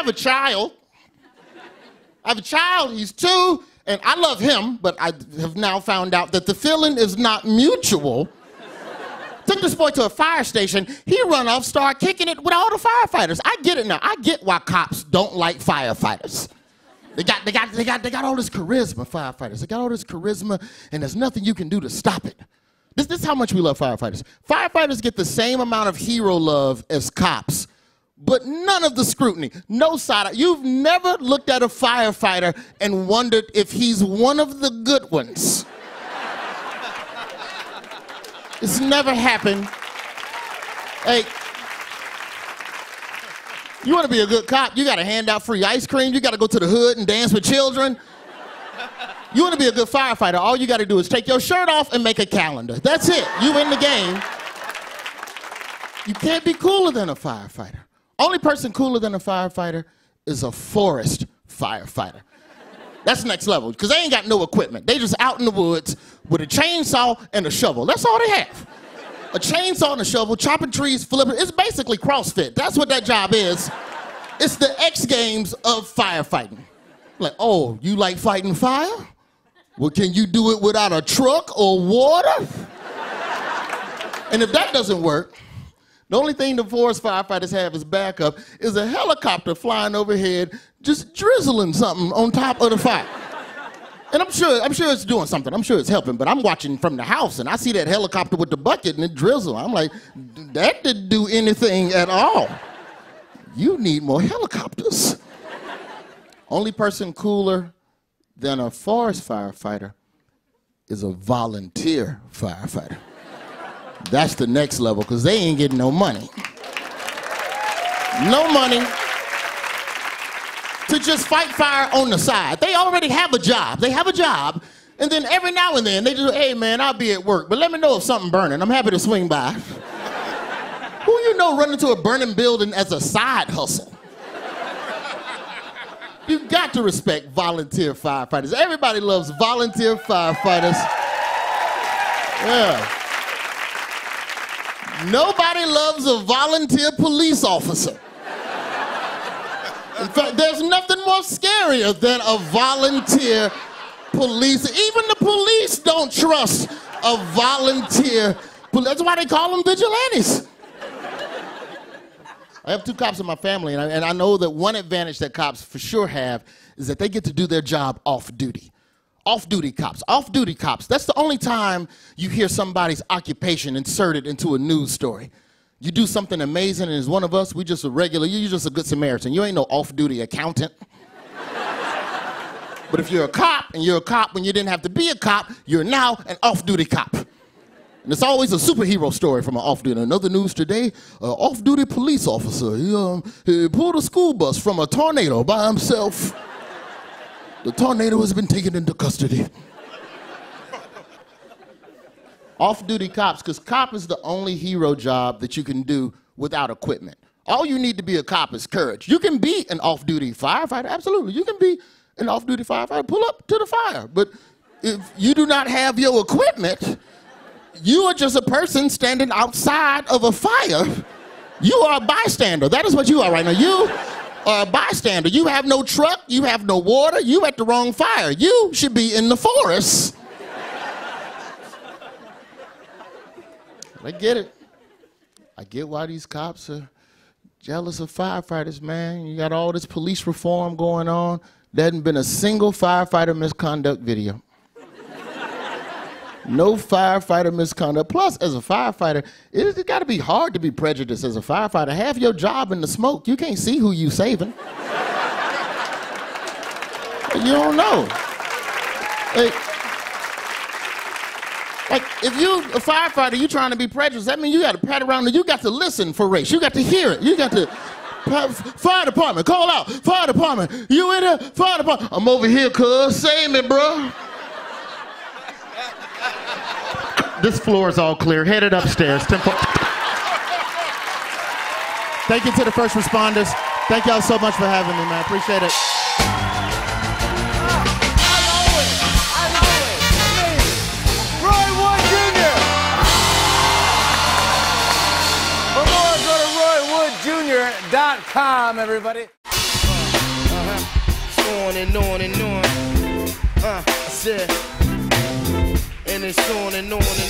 have a child. I have a child, he's 2, and I love him, but I have now found out that the feeling is not mutual. Took this boy to a fire station, he run off, started kicking it with all the firefighters. I get it now. I get why cops don't like firefighters. They got all this charisma, firefighters. They got all this charisma, and there's nothing you can do to stop it. This is how much we love firefighters. Firefighters get the same amount of hero love as cops, but none of the scrutiny, no side. You've never looked at a firefighter and wondered if he's one of the good ones. It's never happened. Hey, you want to be a good cop, you got to hand out free ice cream, you got to go to the hood and dance with children. You want to be a good firefighter, all you got to do is take your shirt off and make a calendar. That's it. You in the game. You can't be cooler than a firefighter. Only person cooler than a firefighter is a forest firefighter. That's next level, because they ain't got no equipment. They just out in the woods with a chainsaw and a shovel. That's all they have. A chainsaw and a shovel, chopping trees, flipping. It's basically CrossFit. That's what that job is. It's the X Games of firefighting. Like, oh, you like fighting fire? Well, can you do it without a truck or water? And if that doesn't work, the only thing the forest firefighters have as backup is a helicopter flying overhead, just drizzling something on top of the fire. And I'm sure it's doing something. I'm sure it's helping, but I'm watching from the house, and I see that helicopter with the bucket and it drizzle. I'm like, that didn't do anything at all. You need more helicopters. Only person cooler than a forest firefighter is a volunteer firefighter. That's the next level, because they ain't getting no money. No money to just fight fire on the side. They already have a job. They have a job, and then every now and then they just, hey man, I'll be at work, but let me know if something's burning. I'm happy to swing by. Who you know running to a burning building as a side hustle? You got to respect volunteer firefighters. Everybody loves volunteer firefighters. Yeah. Nobody loves a volunteer police officer. In fact, there's nothing more scarier than a volunteer police. Even the police don't trust a volunteer police. That's why they call them vigilantes. I have 2 cops in my family, and I know that one advantage that cops for sure have is that they get to do their job off duty. Off-duty cops, off-duty cops. That's the only time you hear somebody's occupation inserted into a news story. You do something amazing, and as one of us, we just a regular, you're just a good Samaritan. You ain't no off-duty accountant. But if you're a cop, and you're a cop when you didn't have to be a cop, you're now an off-duty cop. And it's always a superhero story from an off-duty. Another news today, an off-duty police officer, he pulled a school bus from a tornado by himself. The tornado has been taken into custody. Off-duty cops, because cop is the only hero job that you can do without equipment. All you need to be a cop is courage. You can be an off-duty firefighter, absolutely. You can be an off-duty firefighter, pull up to the fire. But if you do not have your equipment, you are just a person standing outside of a fire. You are a bystander. That is what you are right now. You are a bystander. You have no truck, you have no water, you at the wrong fire. You should be in the forest. I get it. I get why these cops are jealous of firefighters, man. You got all this police reform going on. There hasn't been a single firefighter misconduct video. No firefighter misconduct. Plus, as a firefighter, it's got to be hard to be prejudiced as a firefighter. Half your job in the smoke. You can't see who you saving. You don't know. Like, if you a firefighter, you trying to be prejudiced, that means you got to pat around and you got to listen for race. You got to hear it. You got to, fire department, call out. Fire department, you in there? Fire department. I'm over here, cuz. Save me, bro. This floor is all clear. Headed upstairs. Thank you to the first responders. Thank y'all so much for having me, man. Appreciate it. I know it. Me, Roy Wood Jr. For more, go to RoyWoodJr.com, everybody. on and on and on. I said, and it's on and on and on.